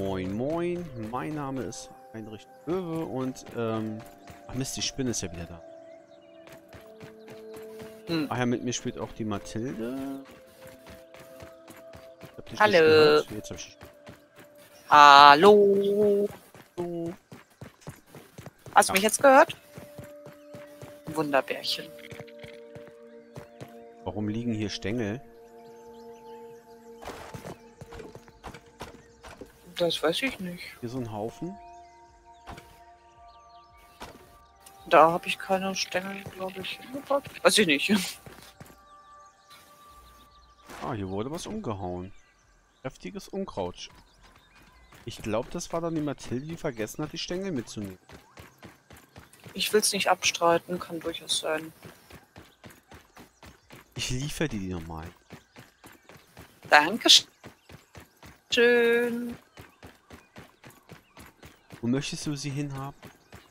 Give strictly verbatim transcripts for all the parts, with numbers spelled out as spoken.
Moin, moin. Mein Name ist Heinrich Löwe und, ähm... ach Mist, die Spinne ist ja wieder da. Hm. Ach ja, mit mir spielt auch die Mathilde. Hallo. Jetzt hab ich... Hallo. Hallo. Hast du ja. mich jetzt gehört? Wunderbärchen. Warum liegen hier Stängel? Das weiß ich nicht. Hier so ein Haufen. Da habe ich keine Stängel, glaube ich, hingebaut. Weiß ich nicht. Ah, hier wurde was umgehauen. Kräftiges Unkraut. Ich glaube, das war dann die Mathilde, die vergessen hat, die Stängel mitzunehmen. Ich will es nicht abstreiten, kann durchaus sein. Ich liefere die nochmal. Dankeschön. Wo möchtest du sie hinhaben?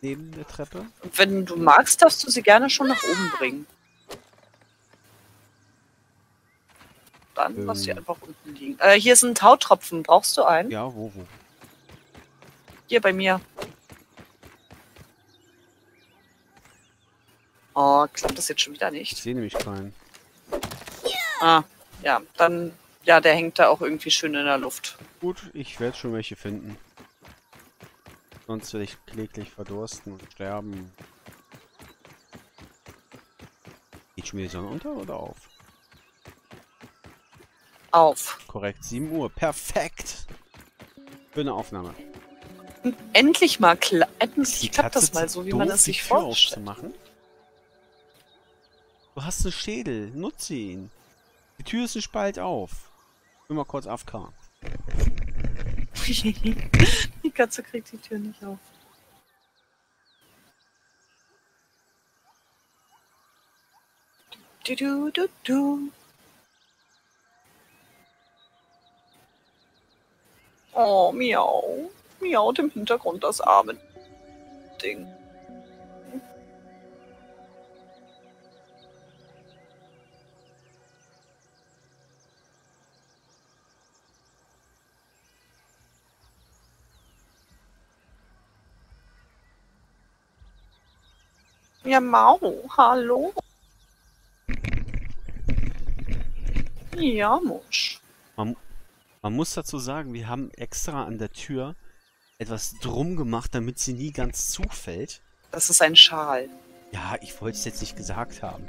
Neben der Treppe? Wenn du magst, darfst du sie gerne schon nach oben bringen. Dann ähm. lass sie einfach unten liegen. Äh, hier ist ein Tautropfen. Brauchst du einen? Ja, wo, wo? Hier bei mir. Oh, klappt das jetzt schon wieder nicht? Ich sehe nämlich keinen. Ah, ja, dann... Ja, der hängt da auch irgendwie schön in der Luft. Gut, ich werde schon welche finden. Sonst werde ich kläglich verdursten und sterben. Geht schon wieder die Sonne unter oder auf? Auf. Korrekt, sieben Uhr. Perfekt. Schöne Aufnahme. Endlich mal kla endlich klappt das mal so, wie man das sich vorstellt. Du hast einen Schädel, nutze ihn. Die Tür ist ein Spalt auf. Bin mal kurz A F K. Die Katze kriegt die Tür nicht auf. Du, du, du, du. Oh, miau. Miau, im Hintergrund das arme Ding. Ja, Mau, hallo. Ja, Musch. Man, man muss dazu sagen, wir haben extra an der Tür etwas drum gemacht, damit sie nie ganz zufällt. Das ist ein Schal. Ja, ich wollte es jetzt nicht gesagt haben.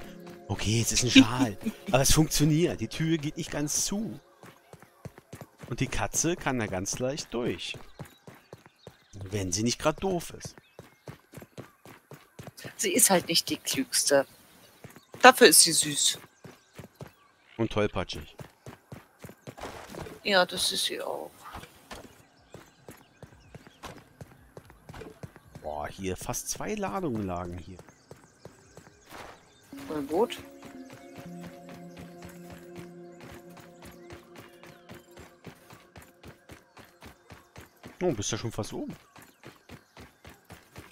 Okay, es ist ein Schal. Aber es funktioniert. Die Tür geht nicht ganz zu. Und die Katze kann da ganz leicht durch. Wenn sie nicht gerade doof ist. Sie ist halt nicht die klügste. Dafür ist sie süß. Und tollpatschig. Ja, das ist sie auch. Boah, hier fast zwei Ladungen lagen hier. Na gut. Oh, bist ja schon fast oben.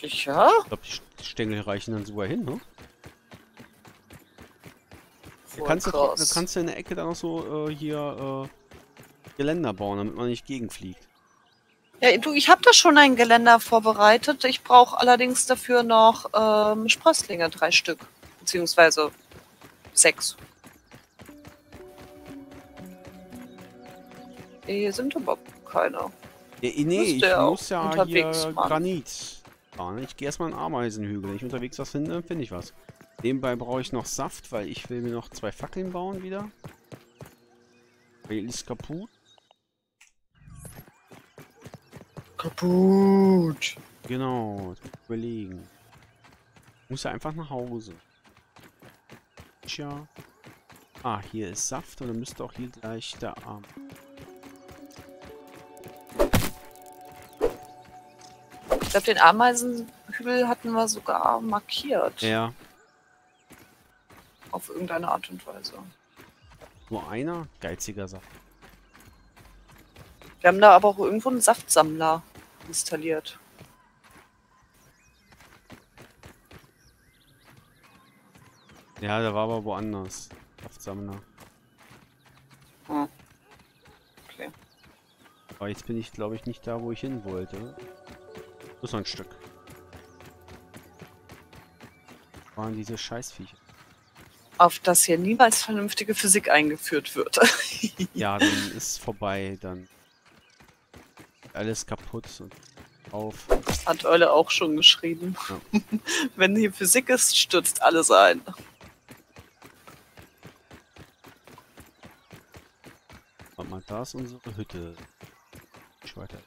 Ja? Ich glaube, die Stängel reichen dann sogar hin, ne? Da kannst du, da kannst du in der Ecke dann auch so äh, hier äh, Geländer bauen, damit man nicht gegenfliegt. Ja, du, ich habe da schon ein Geländer vorbereitet. Ich brauche allerdings dafür noch ähm, Sprösslinge, drei Stück. Beziehungsweise sechs. Hier sind überhaupt keine. Ja, nee, ich muss ja unterwegs hier machen. Granit. Ich gehe erstmal einen Ameisenhügel. Wenn ich unterwegs was finde, finde ich was. Nebenbei brauche ich noch Saft, weil ich will mir noch zwei Fackeln bauen wieder. Weil ist kaputt. Kaputt! Genau, überlegen. Muss ja einfach nach Hause. Tja. Ah, hier ist Saft und dann müsste auch hier gleich der Arm. Ich glaube, den Ameisenhügel hatten wir sogar markiert. Ja. Auf irgendeine Art und Weise. Nur einer? Geiziger Saft. Wir haben da aber auch irgendwo einen Saftsammler installiert. Ja, der war aber woanders. Saftsammler. Hm. Okay. Aber jetzt bin ich, glaube ich, nicht da, wo ich hin wollte. Das ist ein Stück. Waren diese Scheißviecher. Auf das hier niemals vernünftige Physik eingeführt wird. Ja, dann ist vorbei, dann alles kaputt und auf. Hat Eule auch schon geschrieben. Ja. Wenn hier Physik ist, stürzt alles ein. Warte mal, da ist unsere Hütte. Ich weiter.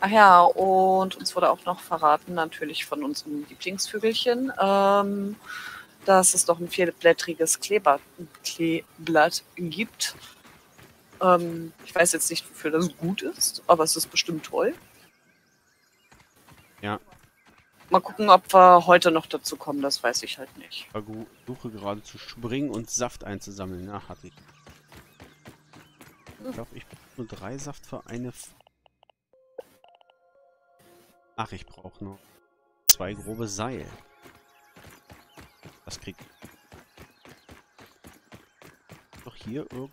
Ach ja, und uns wurde auch noch verraten, natürlich von unserem Lieblingsvögelchen, ähm, dass es doch ein vierblättriges Kleeblatt, Kleeblatt gibt. Ähm, ich weiß jetzt nicht, wofür das gut ist, aber es ist bestimmt toll. Ja. Mal gucken, ob wir heute noch dazu kommen, das weiß ich halt nicht. Ich suche gerade zu springen und Saft einzusammeln. Ach, hatte ich. Ich glaube, ich brauche nur drei Saft für eine... Ach, ich brauche noch zwei grobe Seil. Das kriegt. Doch hier irgendwo.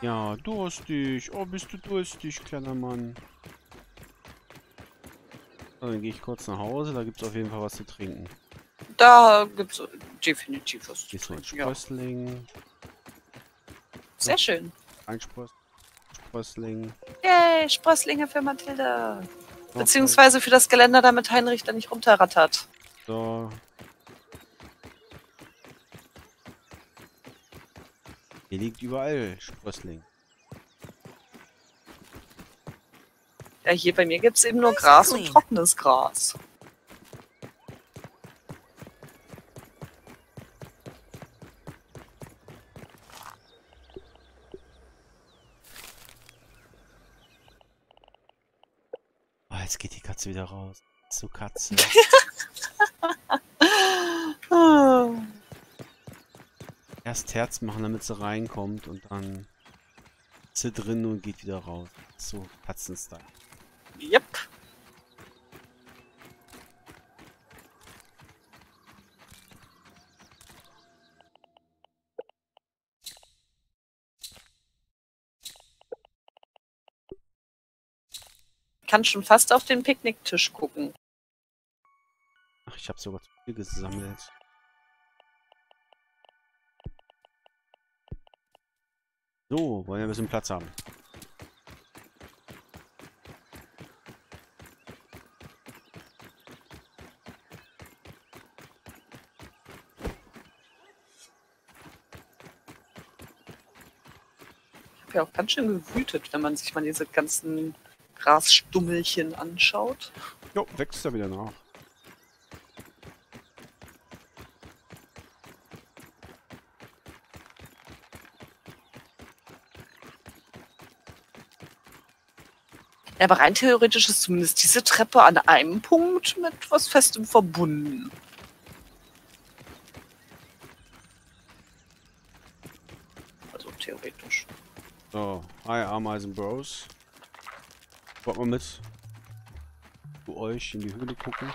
Ja, durstig. Oh, bist du durstig, kleiner Mann. Also, dann gehe ich kurz nach Hause. Da gibt es auf jeden Fall was zu trinken. Da gibt es definitiv was zu trinken. Hier ist ein Sprössling. Sehr schön. Ein Sprössling. Sprössling. Yay, Sprösslinge für Mathilde. Okay. Beziehungsweise für das Geländer, damit Heinrich da nicht runterrattert. So. Hier liegt überall Sprössling. Ja, hier bei mir gibt es eben nur Gras und trockenes Gras. Jetzt geht die Katze wieder raus. Zu Katze. Erst Herz machen, damit sie reinkommt und dann ist sie drin und geht wieder raus. So Katzenstyle. Yep. Kann schon fast auf den Picknicktisch gucken. Ach, ich habe sogar zu viel gesammelt. So, wollen wir ein bisschen Platz haben. Ich habe ja auch ganz schön gewütet, wenn man sich mal diese ganzen Grasstummelchen anschaut. Jo, wächst da wieder nach. Ja, aber rein theoretisch ist zumindest diese Treppe an einem Punkt mit was Festem verbunden. Also theoretisch. So, hi Ameisen Bros. Wollt mal mit zu euch in die Höhle gucken.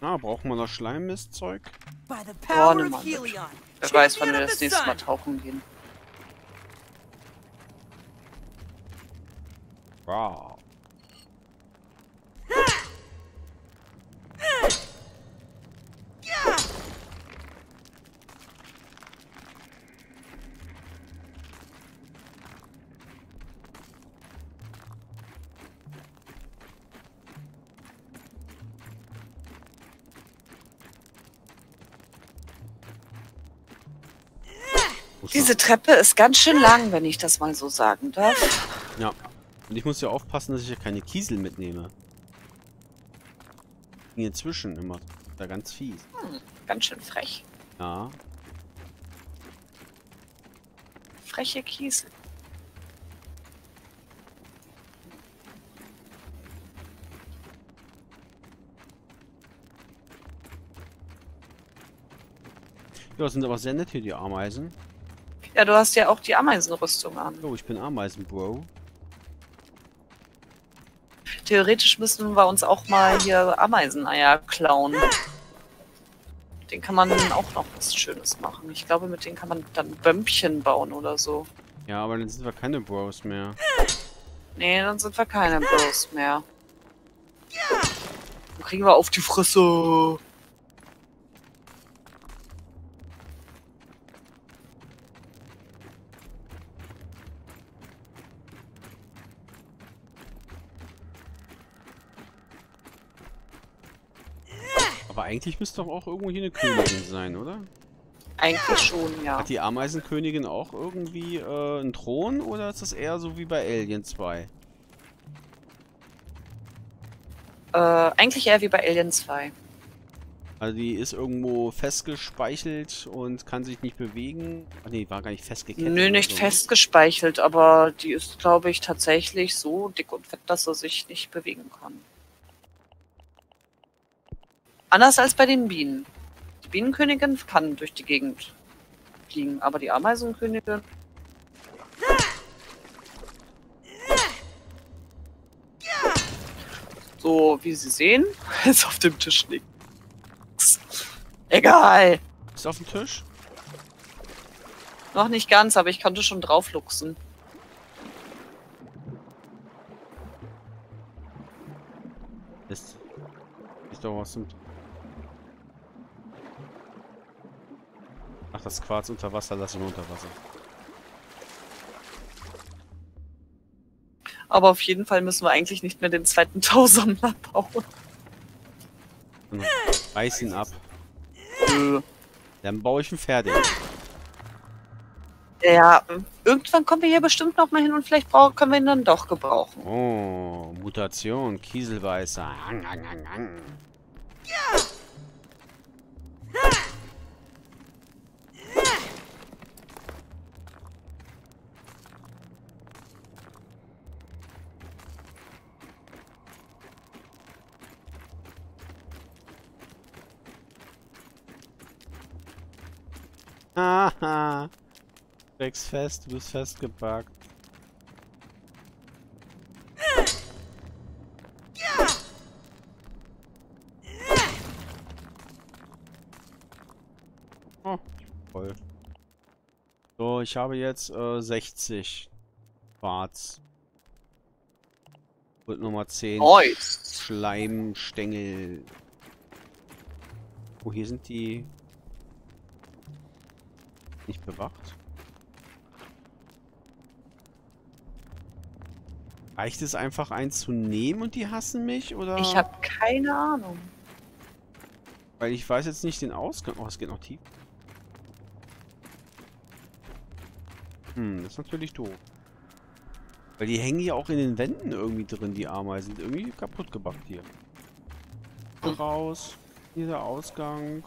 Na, ah, brauchen wir noch Schleimmistzeug? Oh, ne Mann. Wer weiß, wann wir das nächste Mal tauchen gehen. Wow. Diese Treppe ist ganz schön lang, wenn ich das mal so sagen darf. Ja, und ich muss ja aufpassen, dass ich ja keine Kiesel mitnehme. Inzwischen immer da ganz fies. Hm, ganz schön frech. Ja. Freche Kiesel. Ja, sind aber sehr nett hier die Ameisen. Ja, du hast ja auch die Ameisenrüstung an. Oh, ich bin Ameisen, Bro. Theoretisch müssten wir uns auch mal hier Ameiseneier klauen. Den kann man auch noch was Schönes machen. Ich glaube, mit denen kann man dann Bömpchen bauen oder so. Ja, aber dann sind wir keine Bros mehr. Nee, dann sind wir keine Bros mehr. Dann kriegen wir auf die Fresse. Aber eigentlich müsste doch auch irgendwo hier eine Königin sein, oder? Eigentlich schon, ja. Hat die Ameisenkönigin auch irgendwie äh, einen Thron oder ist das eher so wie bei Alien zwei? Äh, eigentlich eher wie bei Alien zwei. Also die ist irgendwo festgespeichelt und kann sich nicht bewegen. Ach nee, war gar nicht festgekettet. Nö, nicht so festgespeichelt, aber die ist, glaube ich, tatsächlich so dick und fett, dass sie sich nicht bewegen kann. Anders als bei den Bienen. Die Bienenkönigin kann durch die Gegend fliegen, aber die Ameisenkönigin... So, wie Sie sehen, ist auf dem Tisch nichts. Egal! Ist auf dem Tisch? Noch nicht ganz, aber ich konnte schon draufluchsen. Ist, ist doch was mit... Ach, das Quarz unter Wasser, lassen wir unter Wasser. Aber auf jeden Fall müssen wir eigentlich nicht mehr den zweiten Tausammler bauen. Hm. Reiß ihn ab. Äh. Dann baue ich ihn fertig. Ja, irgendwann kommen wir hier bestimmt noch mal hin und vielleicht können wir ihn dann doch gebrauchen. Oh, Mutation, Kieselweißer. Hang, hang, hang, hang. Ja. Haha, steck's fest, du bist festgepackt. Oh, voll. So, ich habe jetzt äh, sechzig Quarz. Und nochmal zehn Ois. Schleimstängel. Oh, hier sind die... nicht bewacht. Reicht es einfach, eins zu nehmen und die hassen mich, oder? Ich habe keine Ahnung. Weil ich weiß jetzt nicht den Ausgang. Oh, es geht noch tief. Hm, das ist natürlich doof. Weil die hängen ja auch in den Wänden irgendwie drin, die Ameisen. Sind irgendwie kaputt gebackt hier. Raus. Hier der Ausgang.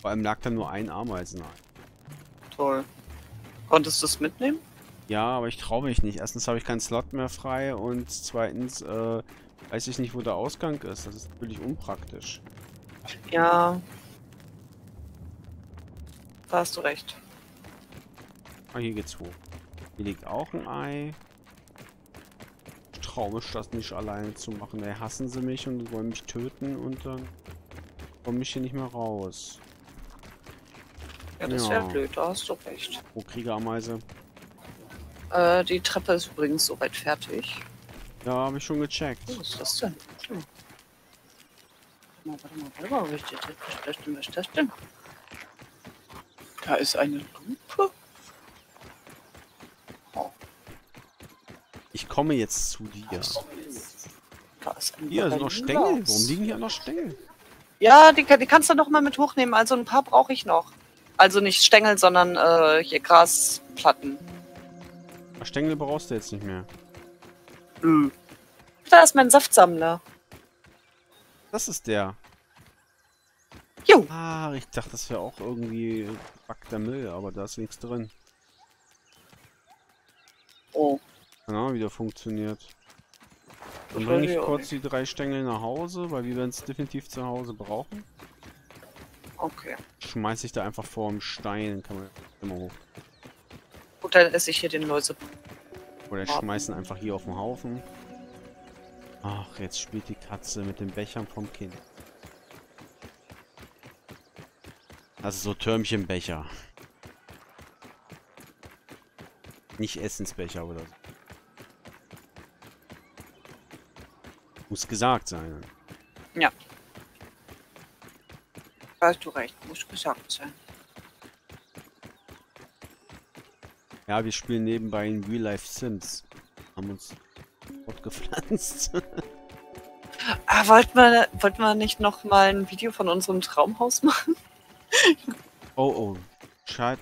Vor allem lag da nur ein Ameisen. Toll. Konntest du es mitnehmen? Ja, aber ich traue mich nicht. Erstens habe ich keinen Slot mehr frei und zweitens äh, weiß ich nicht, wo der Ausgang ist. Das ist natürlich unpraktisch. Ja. Da hast du recht. Ah, hier geht's hoch. Hier liegt auch ein Ei. Ich traue mich, das nicht alleine zu machen. Da hassen sie mich und wollen mich töten und dann komme ich hier nicht mehr raus. Ja, das wäre ja blöd, da hast du recht. Wo Kriegerameise? Äh, die Treppe ist übrigens soweit fertig. Ja, habe ich schon gecheckt. Oh, was ist das denn? Hm. Warte mal, warte mal, warte mal. Was ist das denn? Was ist das denn? Da ist eine Lupe. Oh. Ich komme jetzt zu dir. Da ist ein hier sind noch Stängel. Warum liegen hier noch Stängel? Ja, die, die kannst du noch mal mit hochnehmen. Also ein paar brauche ich noch. Also nicht Stängel, sondern äh, hier Grasplatten. Stängel brauchst du jetzt nicht mehr. Nö. Da ist mein Saftsammler. Das ist der. Jo. Ah, ich dachte, das wäre auch irgendwie gebackter Müll, aber da ist nichts drin. Oh. Genau, wieder funktioniert. Dann bringe ich kurz die drei Stängel nach Hause, weil wir werden es definitiv zu Hause brauchen. Okay. Schmeiß ich da einfach vor dem Stein, kann man immer hoch. Gut, dann esse ich hier den Läuse. Oder schmeißen einfach hier auf den Haufen. Ach, jetzt spielt die Katze mit den Bechern vom Kind. Also so Türmchenbecher. Nicht Essensbecher oder so. Muss gesagt sein. Ja. Da hast du recht, muss gesagt sein. Ja, wir spielen nebenbei in Real Life Sims. Haben uns fortgepflanzt. Ah, wollten wir, wollten wir nicht nochmal ein Video von unserem Traumhaus machen? Oh, oh. Shit.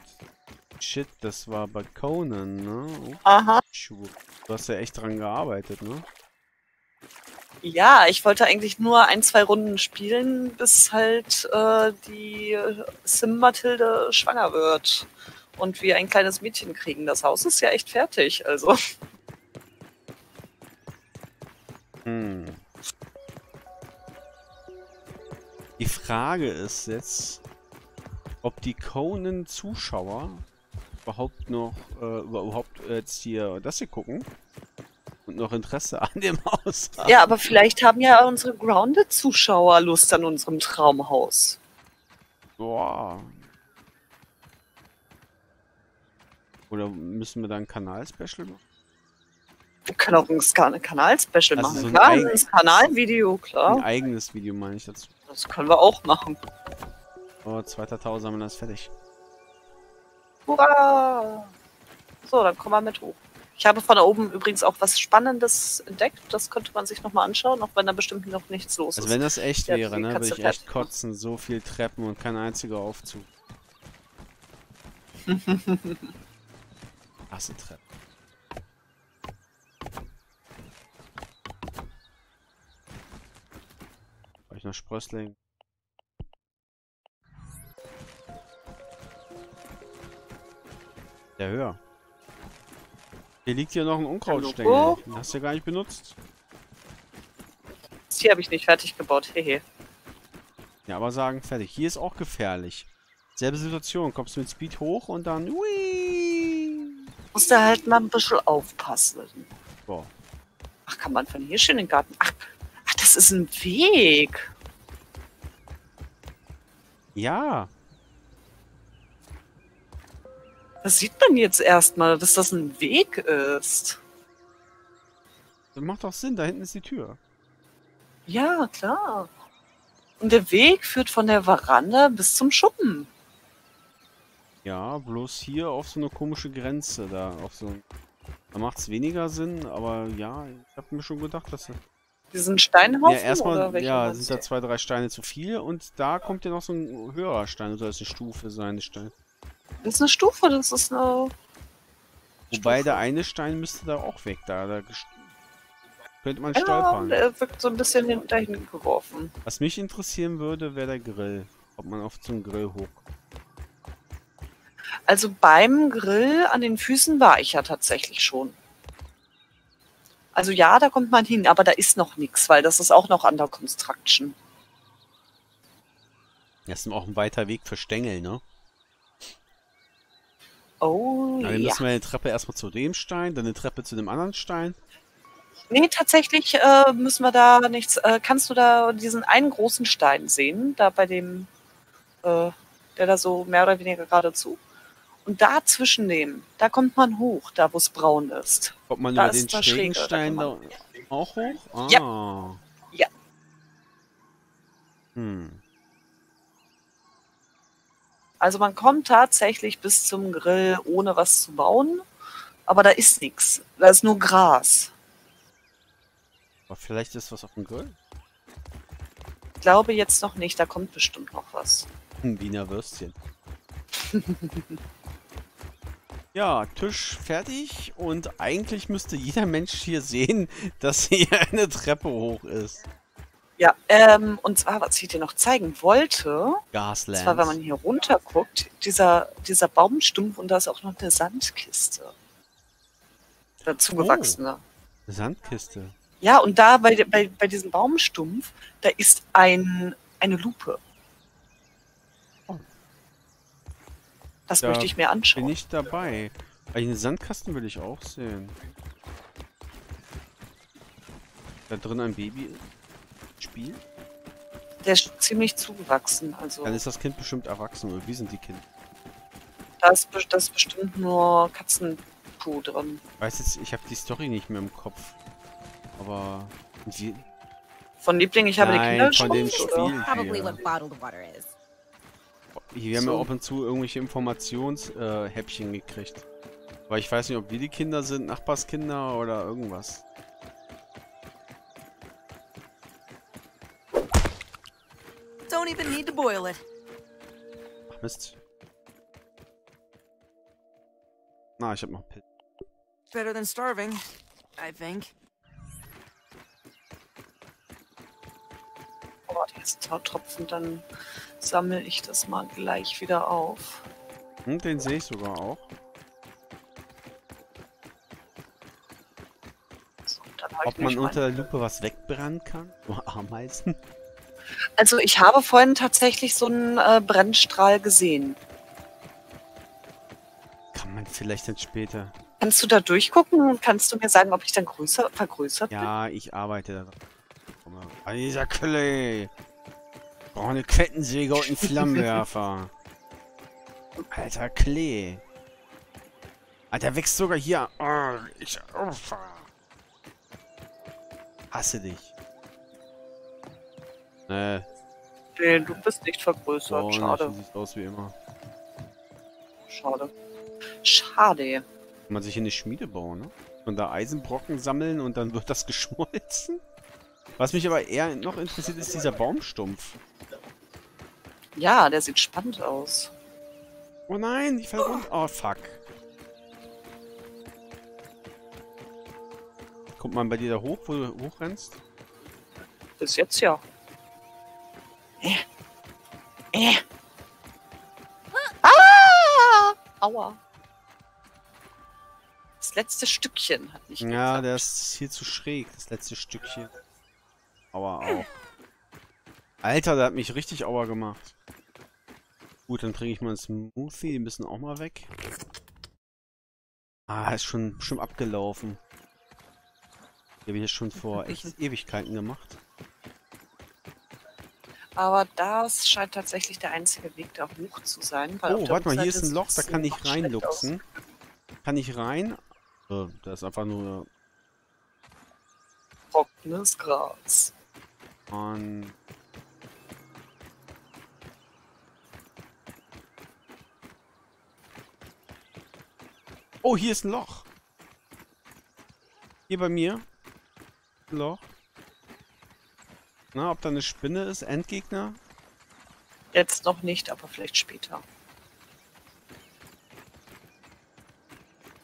Shit, das war bei Conan, ne? Oh. Aha. Du hast ja echt dran gearbeitet, ne? Ja, ich wollte eigentlich nur ein, zwei Runden spielen, bis halt äh, die Sim-Mathilde schwanger wird. Und wir ein kleines Mädchen kriegen. Das Haus ist ja echt fertig, also. Hm. Die Frage ist jetzt, ob die Conan-Zuschauer überhaupt noch, äh, überhaupt jetzt hier das hier gucken und noch Interesse an dem Haus haben. Ja, aber vielleicht haben ja unsere Grounded-Zuschauer Lust an unserem Traumhaus. Boah. Oder müssen wir da ein Kanal-Special machen? Wir können auch ein Kanal-Special also machen, so ein klar. Ein Kanalvideo, klar. Ein eigenes Video meine ich dazu. Das können wir auch machen. Oh, zweiter Tausend haben wir das fertig. Hurra! So, dann kommen wir mit hoch. Ich habe von da oben übrigens auch was Spannendes entdeckt. Das könnte man sich nochmal anschauen, auch wenn da bestimmt noch nichts los ist. Also wenn das echt ja, wäre, ne, würde ich echt kotzen. So viel Treppen und kein einziger Aufzug. Treppen. Brauche ich noch Sprössling? Ja, höher. Hier liegt hier noch ein Unkrautstängel. Den hast du ja gar nicht benutzt. Das hier habe ich nicht fertig gebaut. Hehe. Ja, aber sagen fertig. Hier ist auch gefährlich. Selbe Situation. Kommst du mit Speed hoch und dann. Ui! Muss da halt mal ein bisschen aufpassen. Boah. Ach, kann man von hier schön in den Garten. Ach, ach, das ist ein Weg. Ja. Das sieht man jetzt erstmal, dass das ein Weg ist. Das macht doch Sinn, da hinten ist die Tür. Ja, klar. Und der Weg führt von der Veranda bis zum Schuppen. Ja, bloß hier auf so eine komische Grenze da, auf so. Da macht's weniger Sinn, aber ja, ich habe mir schon gedacht, dass. Diesen Steinhaufen ja, erstmal, oder welche? Ja, sind da zwei, drei Steine zu viel und da kommt ja noch so ein höherer Stein, oder ist eine Stufe sein Stein. Das ist eine Stufe, das ist eine. Wobei Stufe. Der eine Stein müsste da auch weg, da, da könnte man ja, stolpern. Der wirkt so ein bisschen dahin geworfen. Was mich interessieren würde, wäre der Grill, ob man auf zum Grill hoch. Also beim Grill an den Füßen war ich ja tatsächlich schon. Also ja, da kommt man hin, aber da ist noch nichts, weil das ist auch noch under construction. Das ist auch ein weiter Weg für Stängel, ne? Oh, ja. Dann müssen wir eine Treppe erstmal zu dem Stein, dann eine Treppe zu dem anderen Stein. Nee, tatsächlich äh, müssen wir da nichts... Äh, kannst du da diesen einen großen Stein sehen, da bei dem... Äh, der da so mehr oder weniger geradezu. Und dazwischen nehmen, da kommt man hoch, da wo es braun ist. Kommt man da über den Stegenstein da auch hoch? Ah. Ja. Ja. Hm. Also man kommt tatsächlich bis zum Grill, ohne was zu bauen. Aber da ist nichts. Da ist nur Gras. Aber vielleicht ist was auf dem Grill? Ich glaube jetzt noch nicht, da kommt bestimmt noch was. Ein Wiener Würstchen. Ja, Tisch fertig und eigentlich müsste jeder Mensch hier sehen, dass hier eine Treppe hoch ist. Ja, ähm, und zwar, was ich dir noch zeigen wollte, Gasland. Zwar, wenn man hier runter guckt, dieser, dieser Baumstumpf und da ist auch noch eine Sandkiste. Dazu gewachsene. Oh, Sandkiste. Ja, und da bei, bei, bei diesem Baumstumpf, da ist ein, eine Lupe. Das da möchte ich mir anschauen. Bin ich dabei. Einen Sandkasten will ich auch sehen. Da drin ein Baby Spiel? Der ist ziemlich zugewachsen, also... Dann ist das Kind bestimmt erwachsen, oder wie sind die Kinder? Da ist, das ist bestimmt nur Katzenpo drin. Ich weiß jetzt, ich habe die Story nicht mehr im Kopf. Aber... Die... Von Liebling, ich habe Nein, die Kinder von dem Spiel. Wir haben ja ab und zu irgendwelche Informationshäppchen äh, gekriegt. Weil ich weiß nicht, ob wir die Kinder sind, Nachbarskinder oder irgendwas. Don't even need to boil it. Ach Mist. Na, ich hab noch Pilz. Better than starving, I think. Oh, die ganzen Hautropfen, dann sammle ich das mal gleich wieder auf. Und den sehe ich sogar auch. So, dann halt Ob man unter der Lupe was wegbrennen kann? Oder Ameisen? Also ich habe vorhin tatsächlich so einen äh, Brennstrahl gesehen. Kann man vielleicht dann später... Kannst du da durchgucken und kannst du mir sagen, ob ich dann größer, vergrößert ja, bin? Ja, ich arbeite da. Dieser Kölle! Brauche eine Kettensäge und einen Flammenwerfer. Alter Klee! Alter, wächst sogar hier! Oh, ich oh, hasse dich! Nee. Nee, du bist nicht vergrößert, oh, schade. Du siehst aus wie immer. Schade. Schade. Kann man sich hier eine Schmiede bauen, ne? Und da Eisenbrocken sammeln und dann wird das geschmolzen? Was mich aber eher noch interessiert, ist dieser Baumstumpf. Ja, der sieht spannend aus. Oh nein, ich fall runter. Oh fuck. Kommt man bei dir da hoch, wo du hochrennst? Bis jetzt ja. Äh. Äh. Ah! Aua. Das letzte Stückchen hat nicht geklappt. Ja, der ist hier zu schräg, das letzte Stückchen. Aua, auch. Alter, der hat mich richtig aua gemacht. Gut, dann trinke ich mal einen Smoothie, die müssen auch mal weg. Ah, ist schon, schon abgelaufen. Die habe ich jetzt schon vor echt Ewigkeiten gemacht. Aber das scheint tatsächlich der einzige Weg da hoch zu sein. Weil oh, warte mal, hier ist ein Loch, da kann ich reinluchsen. Kann ich rein? Äh, da ist einfach nur... Trockenes Gras. Und... Oh, hier ist ein Loch. Hier bei mir. Ein Loch. Na, ob da eine Spinne ist, Endgegner? Jetzt noch nicht, aber vielleicht später.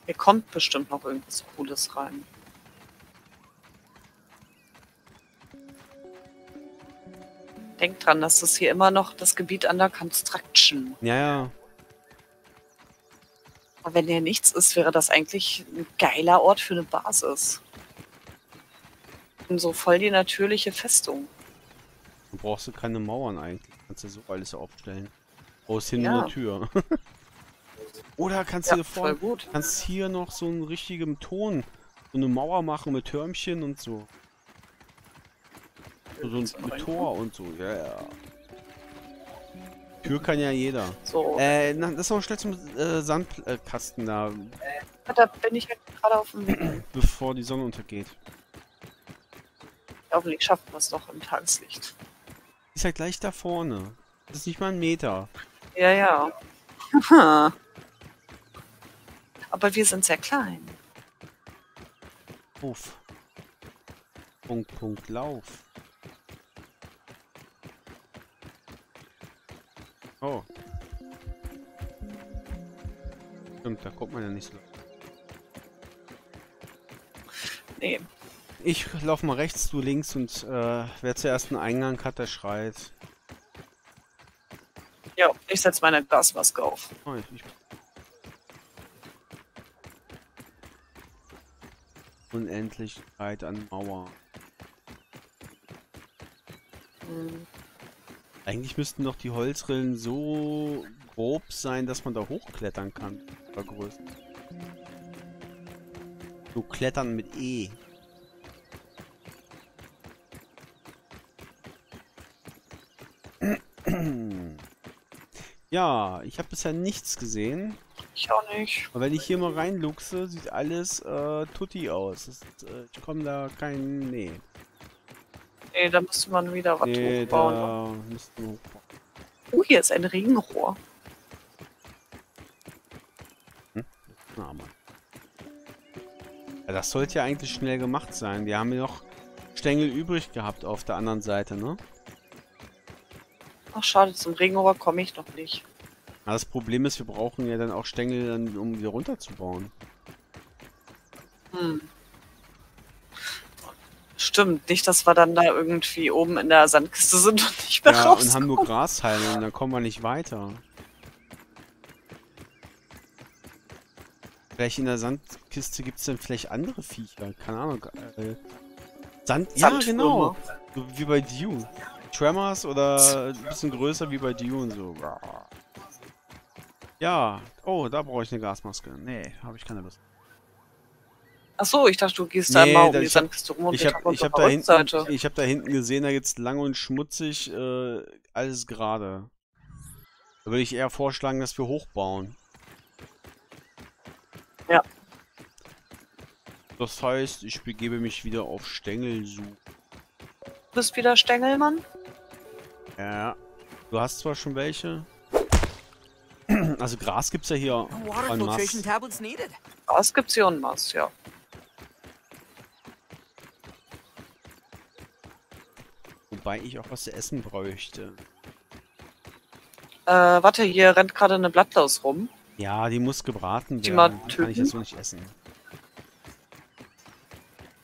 Hier kommt bestimmt noch irgendwas Cooles rein. Denkt dran, dass das hier immer noch das Gebiet under construction. Ja, ja. Aber wenn hier nichts ist, wäre das eigentlich ein geiler Ort für eine Basis. Und so voll die natürliche Festung. Du brauchst du keine Mauern eigentlich. Kannst du so alles aufstellen. Brauchst hin ja. Nur eine Tür. Oder kannst ja, du voll gut. Kannst hier noch so einen richtigen Ton, so eine Mauer machen mit Türmchen und so. So, so ein mit Tor und so, ja, ja. Tür kann ja jeder. So. Äh, na, das ist auch schlecht zum äh, Sandkasten äh, da. Äh, da bin ich halt gerade auf dem Weg. Bevor die Sonne untergeht. Hoffentlich schafft man es doch im Tageslicht. Ist ja gleich da vorne. Das ist nicht mal ein Meter. Ja, ja. Aha. Aber wir sind sehr klein. Uff. Punkt, Punkt, Lauf. Oh. Stimmt, da kommt man ja nicht so. Nee. Ich lauf mal rechts, du links und äh, wer zuerst einen Eingang hat, der schreit. Ja, ich setze meine Gasmaske auf. Oh, ich... Unendlichkeit an Mauer. Hm. Eigentlich müssten doch die Holzrillen so grob sein, dass man da hochklettern kann. Vergrößert. So klettern mit E. Ja, ich habe bisher nichts gesehen. Ich auch nicht. Aber wenn ich hier mal reinluchse, sieht alles äh, tutti aus. Das ist, äh, ich komme da kein... Nee. Nee, da müsste man wieder was nee, hochbauen. Da müsste man hochbauen. Oh, hier ist ein Regenrohr. Hm? Na, Mann. Ja, das sollte ja eigentlich schnell gemacht sein. Wir haben ja noch Stängel übrig gehabt auf der anderen Seite, ne? Ach schade, zum Regenrohr komme ich noch nicht. Ja, das Problem ist, wir brauchen ja dann auch Stängel, dann, um wieder runterzubauen. Hm. Stimmt, nicht, dass wir dann da irgendwie oben in der Sandkiste sind und nicht mehr rauskommen. Ja, und haben nur Grashalme und dann kommen wir nicht weiter. Vielleicht in der Sandkiste gibt es dann vielleicht andere Viecher, keine Ahnung. Äh, Sand, ja genau, so wie bei Dune. Tremors oder ein bisschen größer wie bei Dune so. Ja, oh, da brauche ich eine Gasmaske. Nee, habe ich keine Lust. Achso, ich dachte, du gehst nee, da einmal um die Sandkiste rum und ich habe hab da, hab da hinten gesehen, da geht's lang und schmutzig, äh, alles gerade. Da würde ich eher vorschlagen, dass wir hochbauen. Ja. Das heißt, ich begebe mich wieder auf Stängelsuche. Du bist wieder Stängelmann? Ja. Du hast zwar schon welche. Also Gras gibt's ja hier. Gras gibt's hier en masse, ja. Wobei ich auch was zu essen bräuchte. Äh, warte, hier rennt gerade eine Blattlaus rum. Ja, die muss gebraten werden. Die kann ich jetzt so nicht essen.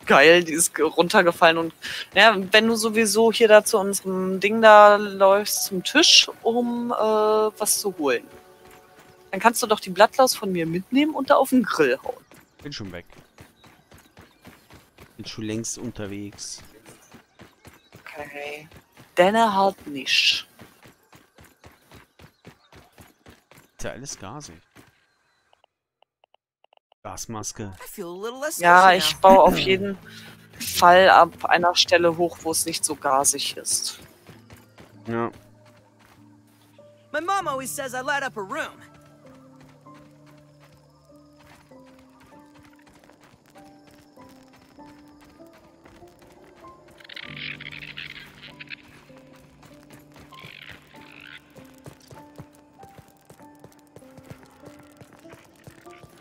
Geil, die ist runtergefallen und ja, wenn du sowieso hier da zu unserem Ding da läufst zum Tisch, um äh, was zu holen, dann kannst du doch die Blattlaus von mir mitnehmen und da auf den Grill hauen. Bin schon weg. Bin schon längst unterwegs. Okay. Denn er halt nicht. Ist ja alles gasig. Gasmaske. Ja, ich baue auf jeden Fall ab einer Stelle hoch, wo es nicht so gasig ist. Ja. My mom always says I light up a room.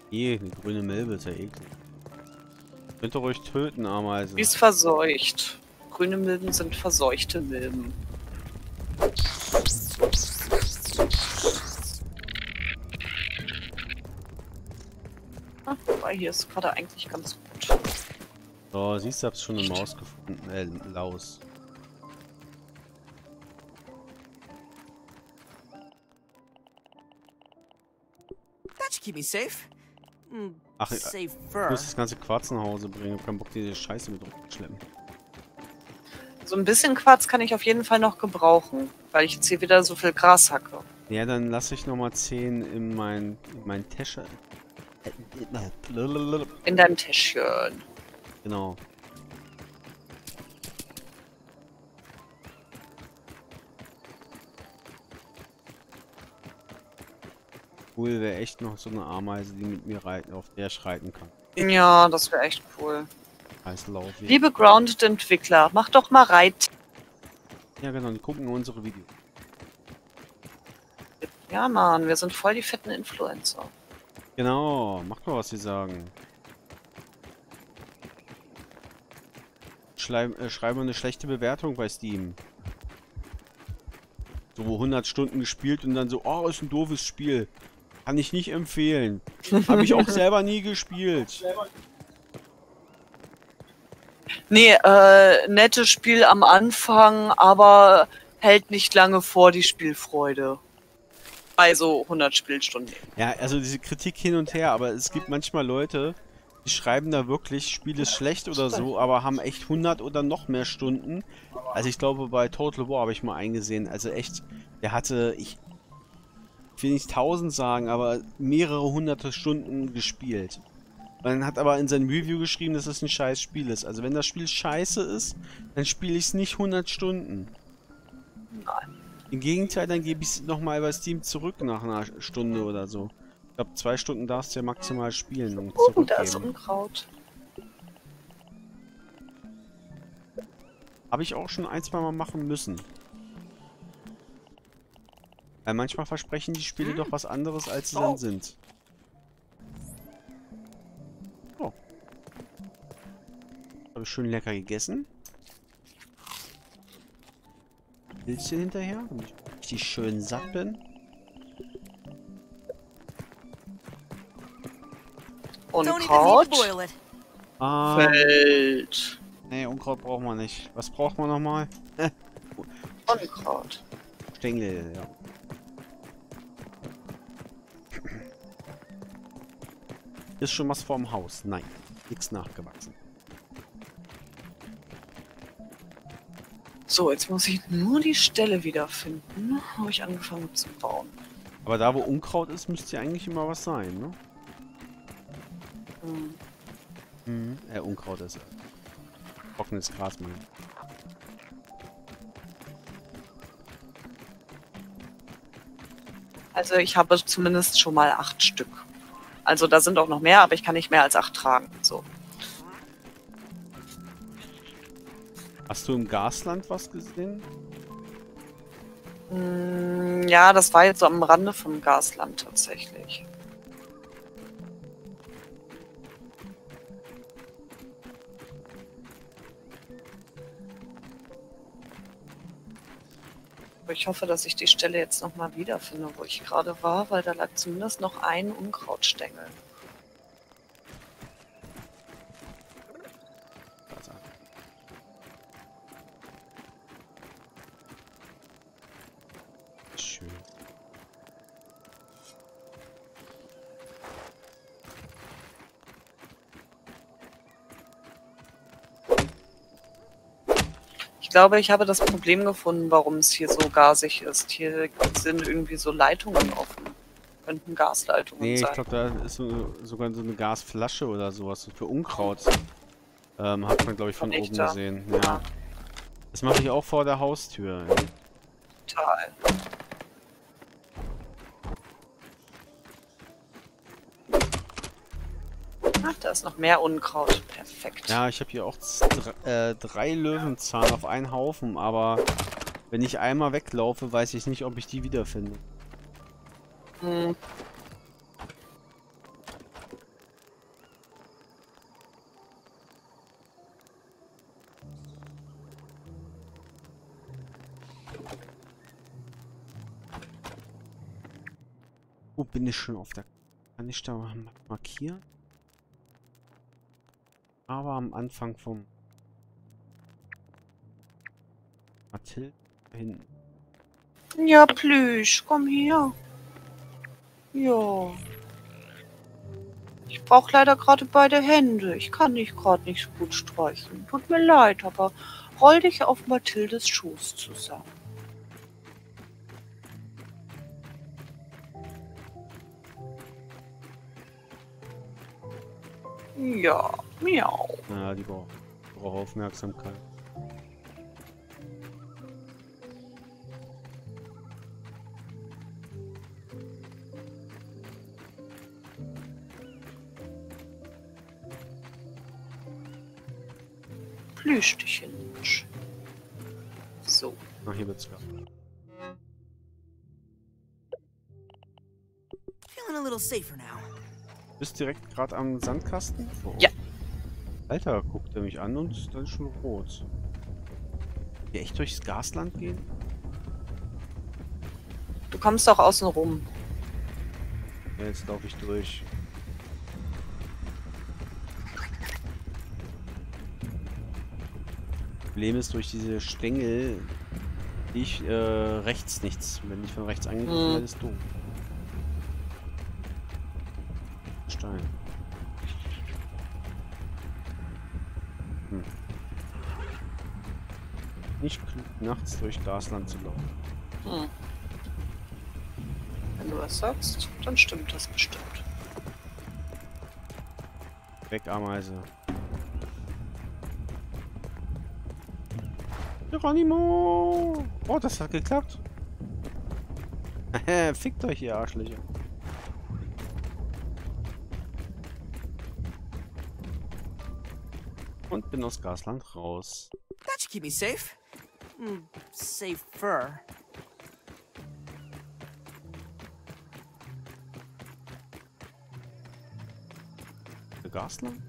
Ehe, eine grüne Milbe ist ja eklig. Könnt ihr ruhig töten, Ameise. Die ist verseucht. Grüne Milben sind verseuchte Milben. Ah, wobei hier ist gerade eigentlich ganz gut. So, siehst du, hab's schon eine Maus gefunden. Äh, Laus. That should keep me safe. Ach, ich muss das ganze Quarz nach Hause bringen. Ich hab keinen Bock, diese Scheiße mit rumzuschleppen. So ein bisschen Quarz kann ich auf jeden Fall noch gebrauchen, weil ich jetzt hier wieder so viel Gras hacke. Ja, dann lasse ich nochmal zehn in mein, in mein Täschchen. In deinem Täschchen. Genau. Cool wäre echt noch so eine Ameise, die mit mir reiten, auf der ich reiten kann. Ja, das wäre echt cool. Heißlauf, liebe Grounded-Entwickler, mach doch mal Reit. Ja genau, die gucken unsere Videos. Ja Mann, wir sind voll die fetten Influencer. Genau, mach mal was sie sagen. Schreib, äh, schreibe eine schlechte Bewertung bei Steam. So hundert Stunden gespielt und dann so, oh, ist ein doofes Spiel. Kann ich nicht empfehlen. Habe ich auch selber nie gespielt. Nee, äh, nettes Spiel am Anfang, aber hält nicht lange vor die Spielfreude. Also hundert Spielstunden. Ja, also diese Kritik hin und her, aber es gibt manchmal Leute, die schreiben da wirklich, Spiel ist schlecht oder so, aber haben echt hundert oder noch mehr Stunden. Also ich glaube, bei Total War habe ich mal eingesehen, also echt, der hatte, ich... Ich will nicht tausend sagen, aber mehrere hunderte Stunden gespielt. Man hat aber in seinem Review geschrieben, dass es ein scheiß Spiel ist. Also wenn das Spiel scheiße ist, dann spiele ich es nicht hundert Stunden. Nein. Im Gegenteil, dann gebe ich es nochmal über Steam zurück nach einer Stunde oder so. Ich glaube, zwei Stunden darfst du ja maximal spielen und zurückgeben. Oh, da ist Unkraut. Habe ich auch schon ein, zwei Mal machen müssen. Weil manchmal versprechen die Spiele hm. doch was anderes, als sie oh. dann sind. Oh. Habe ich schön lecker gegessen. Pilzchen hinterher, damit ich richtig schön satt bin. Unkraut. Ah. Feld. Nee, Unkraut braucht man nicht. Was braucht man nochmal? Unkraut. Stängel, ja. Ist schon was vorm Haus? Nein. Nichts nachgewachsen. So, jetzt muss ich nur die Stelle wiederfinden, wo ich angefangen habe zu bauen. Aber da, wo Unkraut ist, müsste ja eigentlich immer was sein, ne? Hm. Hm, äh, Unkraut ist. Trockenes Gras, Mann. Also, ich habe zumindest schon mal acht Stück. Also, da sind auch noch mehr, aber ich kann nicht mehr als acht tragen, so. Hast du im Gasland was gesehen? Mm, ja, das war jetzt so am Rande vom Gasland tatsächlich. Aber ich hoffe, dass ich die Stelle jetzt nochmal wiederfinde, wo ich gerade war, weil da lag zumindest noch ein Unkrautstängel. Ich glaube, ich habe das Problem gefunden, warum es hier so gasig ist. Hier sind irgendwie so Leitungen offen. Könnten Gasleitungen nee, sein. Nee, ich glaube, da ist so, sogar so eine Gasflasche oder sowas. Für Unkraut. Ähm, hat man, glaube ich, von oben da. gesehen. Ja. Das mache ich auch vor der Haustür. Ja. Total. Ach, da ist noch mehr Unkraut. Perfekt. Ja, ich habe hier auch äh, drei Löwenzahn auf einen Haufen, aber wenn ich einmal weglaufe, weiß ich nicht, ob ich die wiederfinde. Hm. Wo bin ich schon auf der... Kann ich da markieren? Aber am Anfang vom Mathilde hin. Ja, Plüsch, komm hier. Ja. Ich brauche leider gerade beide Hände. Ich kann dich gerade nicht so gut streicheln. Tut mir leid, aber roll dich auf Mathildes Schoß zusammen. Ja, miau. Naja, die braucht brauch Aufmerksamkeit. Plüschtichen. So. Ach, hier wird's klar. Feeling a little safer now. Du bist direkt gerade am Sandkasten? Oh. Ja. Alter, guckt er mich an und ist dann schon rot. Will ich echt durchs Gasland gehen? Du kommst doch außen rum. Ja, jetzt laufe ich durch. Problem ist, durch diese Stängel sehe ich äh, rechts nichts. Wenn ich von rechts angegriffen werde, hm. ist doof. Stein. Hm. Nicht klug, nachts durch Gasland zu laufen. Hm. Wenn du was sagst, dann stimmt das bestimmt. Weg, Ameise. Geronimo! Oh, das hat geklappt. Fickt euch, ihr Arschlöcher. Und bin aus Gasland raus. That should keep me safe. Mm, safer. Gasland?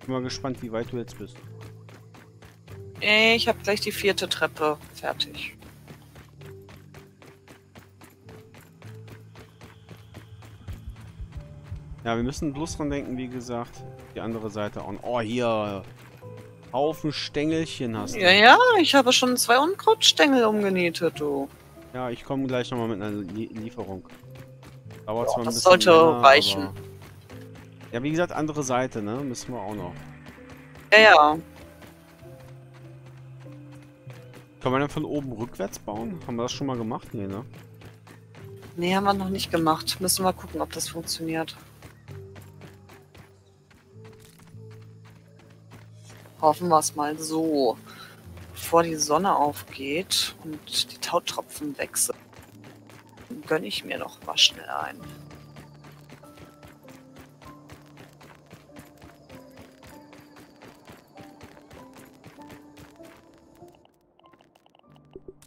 Ich bin mal gespannt, wie weit du jetzt bist. Ich habe gleich die vierte Treppe fertig. Ja, wir müssen bloß dran denken, wie gesagt, die andere Seite an. Oh, hier Haufen Stängelchen hast du. Ja, ja, ich habe schon zwei Unkrautstängel umgenietet, du. Ja, ich komme gleich nochmal mit einer Lie Lieferung. Dauert zwar ein bisschen länger, das sollte reichen. Ja, wie gesagt, andere Seite, ne? Müssen wir auch noch. Ja, ja. Kann man dann von oben rückwärts bauen? Haben wir das schon mal gemacht? Nee, ne? Nee, haben wir noch nicht gemacht. Müssen wir gucken, ob das funktioniert. Hoffen wir es mal so. Bevor die Sonne aufgeht und die Tautropfen wechseln, gönne ich mir noch mal schnell ein.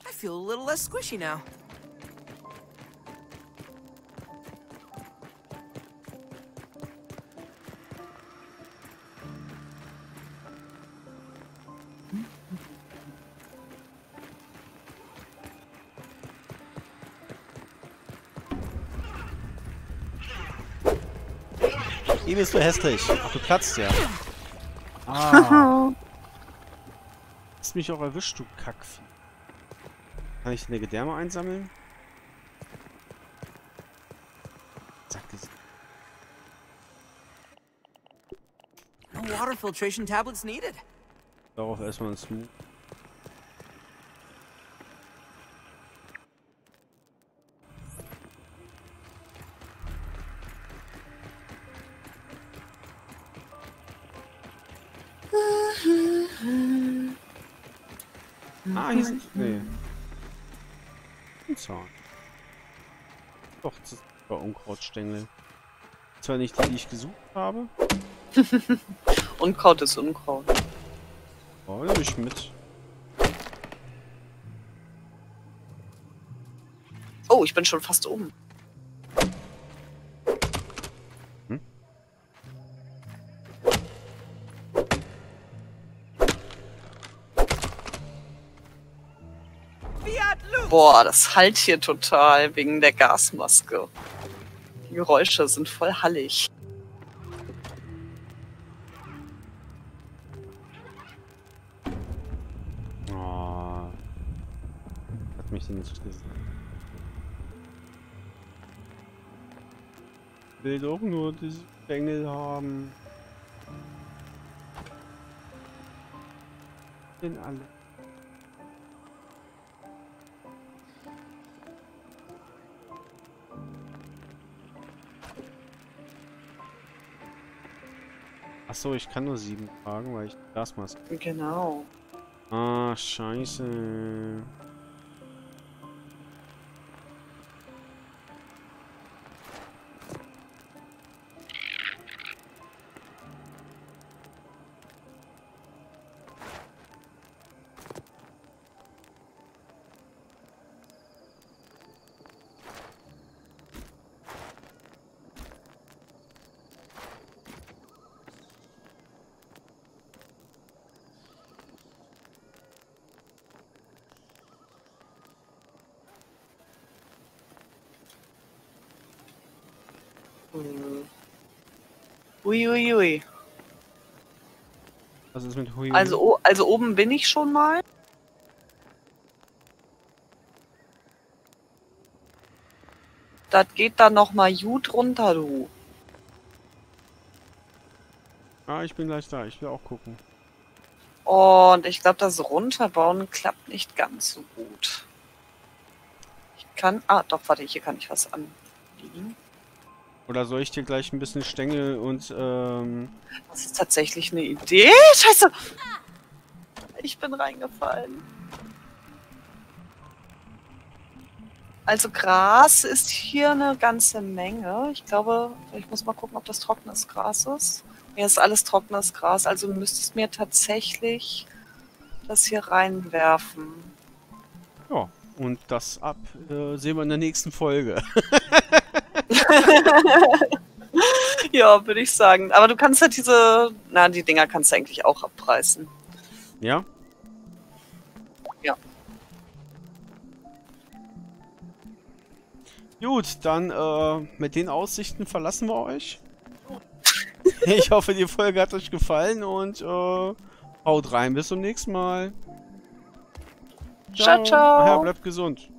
I feel a little less squishy now. Ihm bist du hässlich. Ach, du platzt ja. Ah. Hast mich auch erwischt, du Kackvieh. Kann ich eine Gedärme einsammeln? Zack, das. Water filtration tablets needed. Darauf erstmal ein Smooth. Ah, hier ist. Nee. Zaun. Doch, das war Unkrautstängel. Zwar nicht die, die ich gesucht habe. Unkraut ist Unkraut. Oh, nehme ich mit. Oh, ich bin schon fast oben. Hm? Boah, das halt hier total wegen der Gasmaske. Die Geräusche sind voll hallig. Oh. Hat mich denn nicht gesehen. Ich will doch nur diese Stängel haben. Sind alle. Achso, ich kann nur sieben tragen, weil ich Gasmaske. Genau. Ah, scheiße. Uiuiui. Ui, ui. Was ist mit Hui? Also, also oben bin ich schon mal. Das geht dann nochmal gut runter, du. Ah, ich bin gleich da. Ich will auch gucken. Und ich glaube, das Runterbauen klappt nicht ganz so gut. kann. Ah, doch, warte, hier kann ich was anbiegen. Oder soll ich dir gleich ein bisschen Stängel und, ähm... Das ist tatsächlich eine Idee. Scheiße! Ich bin reingefallen. Also Gras ist hier eine ganze Menge. Ich glaube, ich muss mal gucken, ob das trockenes Gras ist. Mir ist alles trockenes Gras, also müsstest mir tatsächlich das hier reinwerfen. Ja, und das ab äh, sehen wir in der nächsten Folge. Ja, würde ich sagen. Aber du kannst ja diese... Na, die Dinger kannst du eigentlich auch abreißen. Ja? Ja. Gut, dann äh, mit den Aussichten verlassen wir euch. Ich hoffe, die Folge hat euch gefallen und äh, haut rein. Bis zum nächsten Mal. Ciao, ciao. Ciao. Ja, bleibt gesund.